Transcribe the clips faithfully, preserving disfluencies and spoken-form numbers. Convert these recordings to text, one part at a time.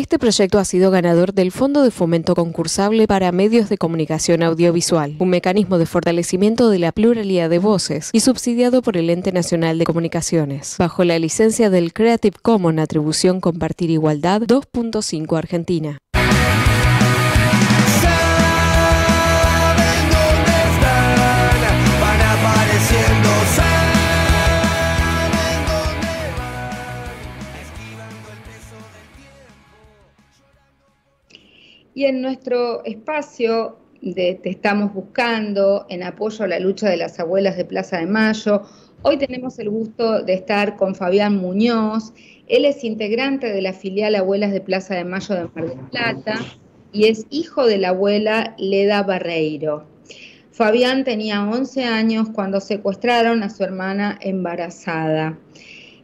Este proyecto ha sido ganador del Fondo de Fomento Concursable para Medios de Comunicación Audiovisual, un mecanismo de fortalecimiento de la pluralidad de voces y subsidiado por el Ente Nacional de Comunicaciones, bajo la licencia del Creative Commons Atribución Compartir Igualdad dos punto cinco Argentina. Y en nuestro espacio de Te Estamos Buscando, en apoyo a la lucha de las abuelas de Plaza de Mayo, hoy tenemos el gusto de estar con Fabián Muñoz. Él es integrante de la filial Abuelas de Plaza de Mayo de Mar del Plata y es hijo de la abuela Leda Barreiro. Fabián tenía once años cuando secuestraron a su hermana embarazada.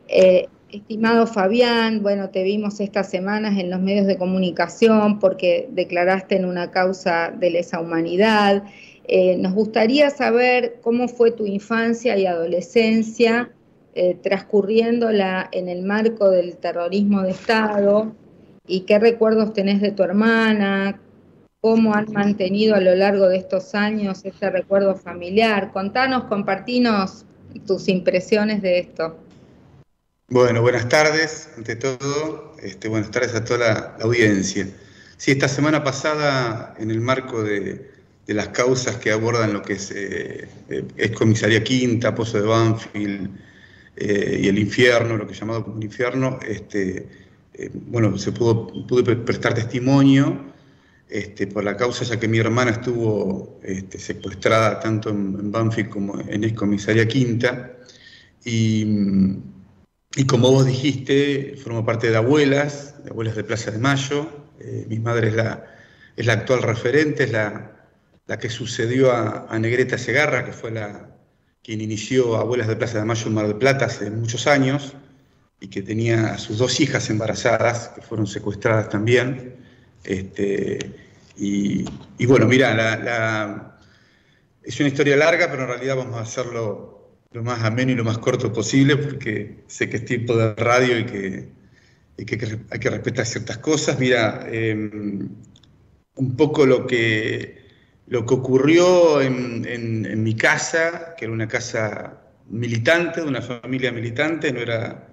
Eh, Estimado Fabián, bueno, te vimos estas semanas en los medios de comunicación porque declaraste en una causa de lesa humanidad. Eh, nos gustaría saber cómo fue tu infancia y adolescencia, eh, transcurriéndola en el marco del terrorismo de Estado, y qué recuerdos tenés de tu hermana, cómo han mantenido a lo largo de estos años este recuerdo familiar. Contanos, compartinos tus impresiones de esto. Bueno, buenas tardes, ante todo, este, buenas tardes a toda la, la audiencia. Sí, esta semana pasada, en el marco de, de las causas que abordan lo que es eh, Excomisaría Quinta, Pozo de Banfield eh, y el infierno, lo que he llamado como el infierno, este, eh, bueno, se pudo, pude prestar testimonio este, por la causa, ya que mi hermana estuvo este, secuestrada tanto en, en Banfield como en Excomisaría Quinta, y... Y como vos dijiste, formo parte de Abuelas, de Abuelas de Plaza de Mayo. Eh, mi madre es la, es la actual referente, es la, la que sucedió a, a Negreta Segarra, que fue la quien inició Abuelas de Plaza de Mayo en Mar del Plata hace muchos años, y que tenía a sus dos hijas embarazadas, que fueron secuestradas también. Este, y, y bueno, mirá, la, la, es una historia larga, pero en realidad vamos a hacerlo lo más ameno y lo más corto posible, porque sé que es tiempo de radio y que, y que hay que respetar ciertas cosas. Mira, eh, un poco lo que, lo que ocurrió en, en, en mi casa, que era una casa militante, de una familia militante, no era,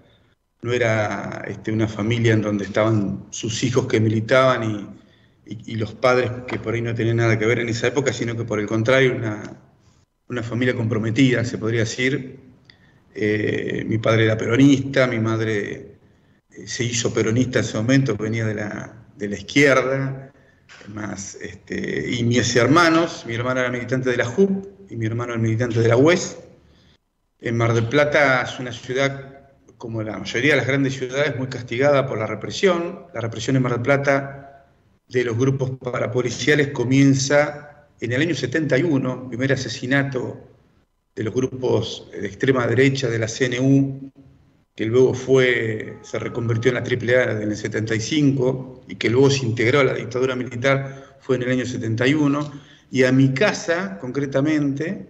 no era este, una familia en donde estaban sus hijos que militaban y, y, y los padres que por ahí no tenían nada que ver en esa época, sino que por el contrario, una... una familia comprometida, se podría decir. Eh, mi padre era peronista, mi madre se hizo peronista en ese momento, venía de la, de la izquierda, más, este, y mis hermanos, mi hermana era militante de la J U P y mi hermano era militante de la U E S. En Mar del Plata es una ciudad, como la mayoría de las grandes ciudades, muy castigada por la represión. La represión en Mar del Plata de los grupos parapoliciales comienza en el año setenta y uno, primer asesinato de los grupos de extrema derecha de la C N U, que luego fue, se reconvirtió en la triple A en el setenta y cinco, y que luego se integró a la dictadura militar, fue en el año setenta y uno. Y a mi casa, concretamente,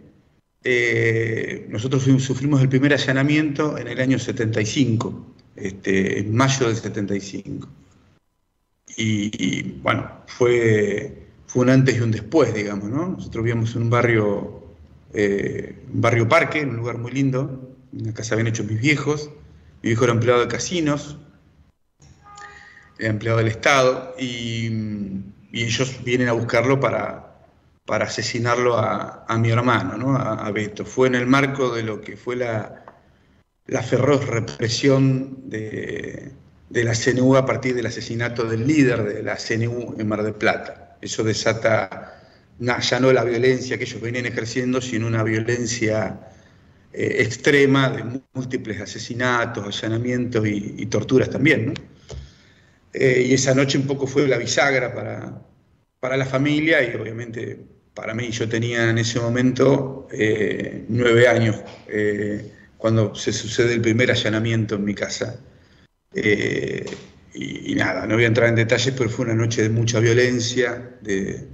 eh, nosotros sufrimos el primer allanamiento en el año setenta y cinco, este, en mayo del setenta y cinco. Y, y bueno, fue... Fue un antes y un después, digamos, ¿no? Nosotros vivíamos en un barrio, eh, un barrio parque, en un lugar muy lindo, una casa habían hecho mis viejos. Mi viejo era empleado de casinos, era empleado del Estado, y, y ellos vienen a buscarlo para, para asesinarlo a, a mi hermano, ¿no? A, a Beto. Fue en el marco de lo que fue la, la feroz represión de, de la C N U a partir del asesinato del líder de la C N U en Mar del Plata. Eso desata ya no la violencia que ellos venían ejerciendo, sino una violencia eh, extrema de múltiples asesinatos, allanamientos y, y torturas también, ¿no? Eh, y esa noche un poco fue la bisagra para, para la familia y obviamente para mí. Yo tenía en ese momento eh, nueve años eh, cuando se sucede el primer allanamiento en mi casa. Eh, Y, y nada, no voy a entrar en detalles, pero fue una noche de mucha violencia, de,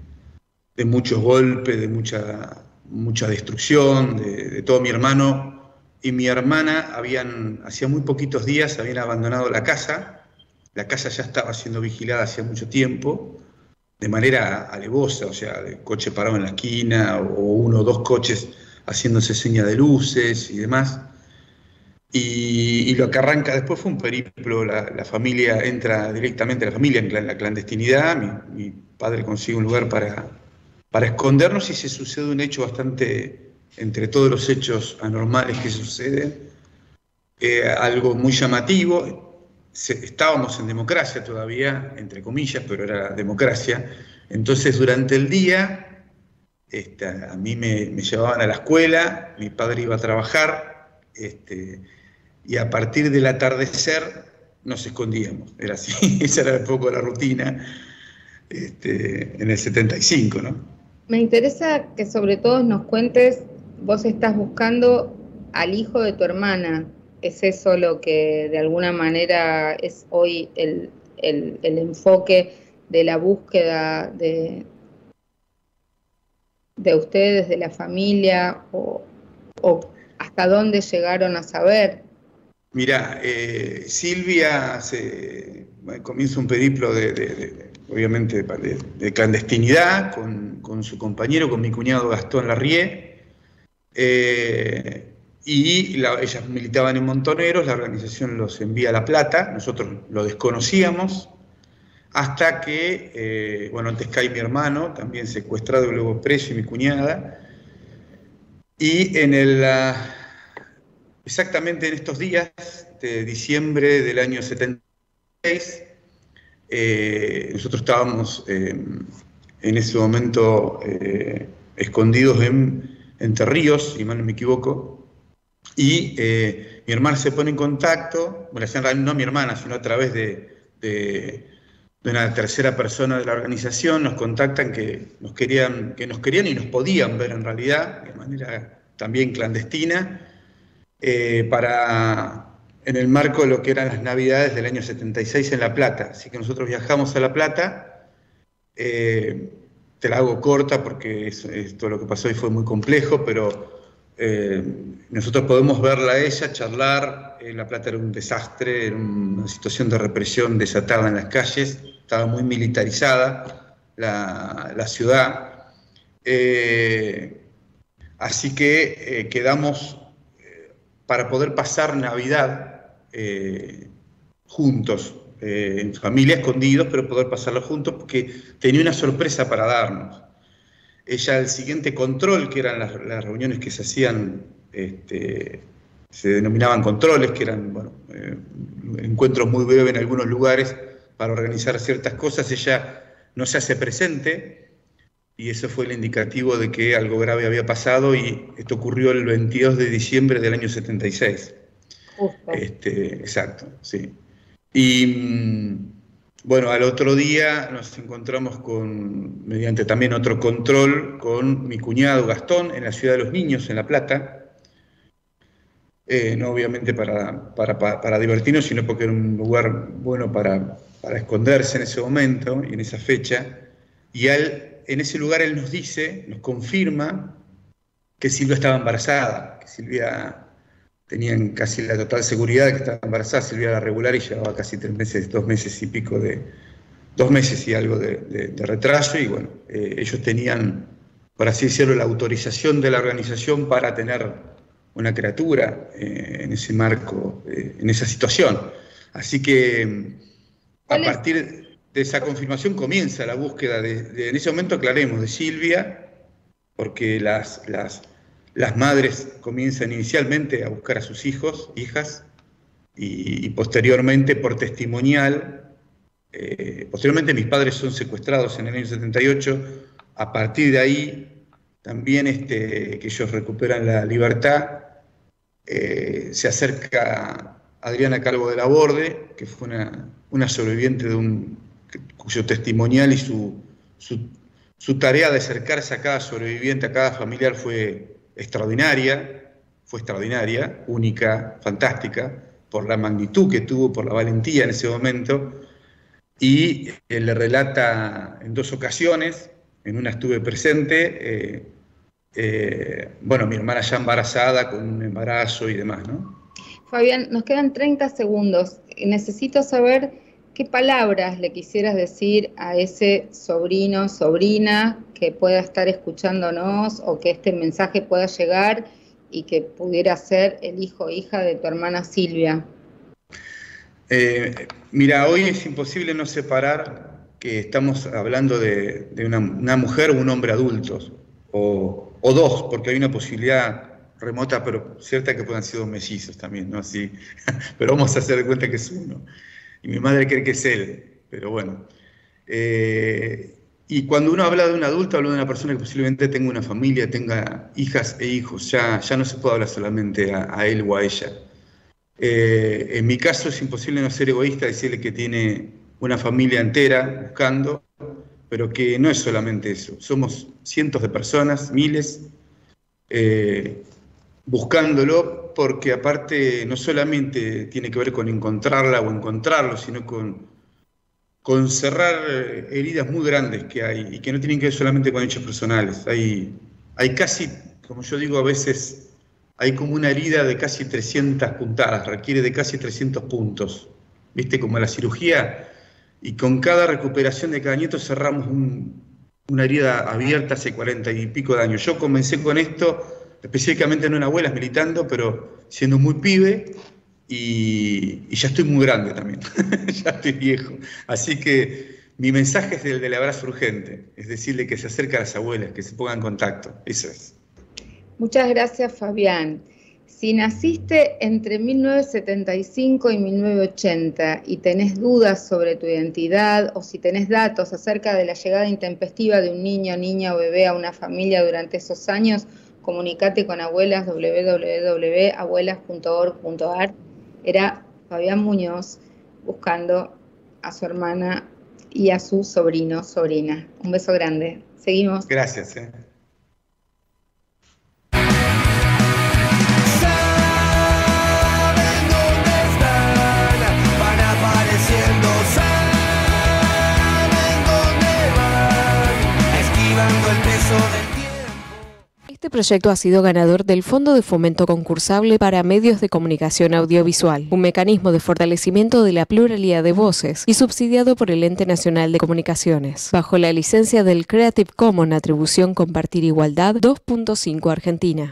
de muchos golpes, de mucha, mucha destrucción, de, de todo. Mi hermano y mi hermana habían, hacía muy poquitos días, habían abandonado la casa, La casa ya estaba siendo vigilada hacía mucho tiempo, de manera alevosa, o sea, el coche parado en la esquina, o uno o dos coches haciéndose señas de luces y demás. Y, y lo que arranca después fue un periplo, la, la familia entra directamente, la familia en la clandestinidad, mi, mi padre consigue un lugar para, para escondernos y se sucede un hecho bastante, entre todos los hechos anormales que suceden, eh, algo muy llamativo. Se, estábamos en democracia todavía, entre comillas, pero era democracia, entonces durante el día este, a mí me, me llevaban a la escuela, mi padre iba a trabajar. Este, y a partir del atardecer nos escondíamos, era así, esa era un poco la rutina este, en el setenta y cinco, ¿no? Me interesa que sobre todo nos cuentes, vos estás buscando al hijo de tu hermana, ¿es eso lo que de alguna manera es hoy el, el, el enfoque de la búsqueda de, de ustedes, de la familia, o, o ¿hasta dónde llegaron a saber? Mirá, eh, Silvia se, bueno, comienza un periplo de, de, de obviamente de, de clandestinidad con, con su compañero, con mi cuñado Gastón Larrié, eh, y la, ellas militaban en Montoneros, la organización los envía a La Plata, nosotros lo desconocíamos, hasta que, eh, bueno, antes cae mi hermano, también secuestrado y luego preso, y mi cuñada. Y en el, exactamente en estos días de diciembre del año setenta y seis, eh, nosotros estábamos eh, en ese momento eh, escondidos en Entre Ríos, si mal no me equivoco, y eh, mi hermana se pone en contacto, bueno, no mi hermana, sino a través de, de, de una tercera persona de la organización, nos contactan que nos querían, que nos querían y nos podían ver en realidad, de manera también clandestina, eh, para, en el marco de lo que eran las Navidades del año setenta y seis en La Plata. Así que nosotros viajamos a La Plata, eh, te la hago corta porque es, es todo lo que pasó y fue muy complejo, pero eh, nosotros podemos verla a ella, charlar. eh, La Plata era un desastre, era una situación de represión desatada en las calles, estaba muy militarizada la, la ciudad. Eh, Así que eh, quedamos eh, para poder pasar Navidad eh, juntos, eh, en familia, escondidos, pero poder pasarlo juntos, porque tenía una sorpresa para darnos. Ella, el siguiente control, que eran las, las reuniones que se hacían, este, se denominaban controles, que eran bueno, eh, encuentros muy breves en algunos lugares para organizar ciertas cosas, ella no se hace presente. Y eso fue el indicativo de que algo grave había pasado, y esto ocurrió el veintidós de diciembre del año setenta y seis. Justo. Este, exacto, sí. Y bueno, al otro día nos encontramos con, mediante también otro control, con mi cuñado Gastón en la Ciudad de los Niños, en La Plata. Eh, no obviamente para, para, para, para divertirnos, sino porque era un lugar bueno para, para esconderse en ese momento y en esa fecha. Y al... En ese lugar él nos dice, nos confirma que Silvia estaba embarazada, que Silvia tenían casi la total seguridad de que estaba embarazada. Silvia era regular y llevaba casi tres meses, dos meses y pico de, dos meses y algo de, de, de retraso, y bueno, eh, ellos tenían, por así decirlo, la autorización de la organización para tener una criatura eh, en ese marco, eh, en esa situación. Así que a partir de esa confirmación comienza la búsqueda de, de en ese momento, aclaremos, de Silvia, porque las, las, las madres comienzan inicialmente a buscar a sus hijos, hijas, y, y posteriormente por testimonial, eh, posteriormente mis padres son secuestrados en el año setenta y ocho, a partir de ahí también este, que ellos recuperan la libertad, eh, se acerca Adriana Calvo de la Borde, que fue una, una sobreviviente de un... cuyo testimonial y su, su, su tarea de acercarse a cada sobreviviente, a cada familiar, fue extraordinaria, fue extraordinaria, única, fantástica, por la magnitud que tuvo, por la valentía en ese momento, y eh, le relata en dos ocasiones, en una estuve presente, eh, eh, bueno, mi hermana ya embarazada, con un embarazo y demás, ¿no? Fabián, nos quedan treinta segundos, necesito saber ¿qué palabras le quisieras decir a ese sobrino, sobrina que pueda estar escuchándonos o que este mensaje pueda llegar y que pudiera ser el hijo o hija de tu hermana Silvia? Eh, mira, hoy es imposible no separar que estamos hablando de, de una, una mujer o un hombre adultos, o, o dos, porque hay una posibilidad remota, pero cierta, que puedan ser dos mellizos también, ¿no? Así, pero vamos a hacer de cuenta que es uno. Y mi madre cree que es él, pero bueno. Eh, y cuando uno habla de un adulto, habla de una persona que posiblemente tenga una familia, tenga hijas e hijos, ya, ya no se puede hablar solamente a, a él o a ella. Eh, en mi caso es imposible no ser egoísta, decirle que tiene una familia entera buscando, pero que no es solamente eso. Somos cientos de personas, miles, eh, buscándolo, porque aparte no solamente tiene que ver con encontrarla o encontrarlo, sino con, con cerrar heridas muy grandes que hay y que no tienen que ver solamente con hechos personales. Hay, hay casi, como yo digo a veces, hay como una herida de casi trescientas puntadas, requiere de casi trescientos puntos, ¿viste? Como la cirugía, y con cada recuperación de cada nieto cerramos un, una herida abierta hace cuarenta y pico de años. Yo comencé con esto específicamente no en Abuelas militando, pero siendo muy pibe, y, y ya estoy muy grande también, ya estoy viejo. Así que mi mensaje es el del abrazo urgente, es decirle que se acerque a las abuelas, que se pongan en contacto, eso es. Muchas gracias, Fabián. Si naciste entre mil novecientos setenta y cinco y mil novecientos ochenta y tenés dudas sobre tu identidad o si tenés datos acerca de la llegada intempestiva de un niño, niña o bebé a una familia durante esos años, comunicate con Abuelas, w w w punto abuelas punto org punto ar. Era Fabián Muñoz buscando a su hermana y a su sobrino, sobrina. Un beso grande. Seguimos. Gracias. Eh. Este proyecto ha sido ganador del Fondo de Fomento Concursable para Medios de Comunicación Audiovisual, un mecanismo de fortalecimiento de la pluralidad de voces y subsidiado por el Ente Nacional de Comunicaciones, bajo la licencia del Creative Commons Atribución Compartir Igualdad dos punto cinco Argentina.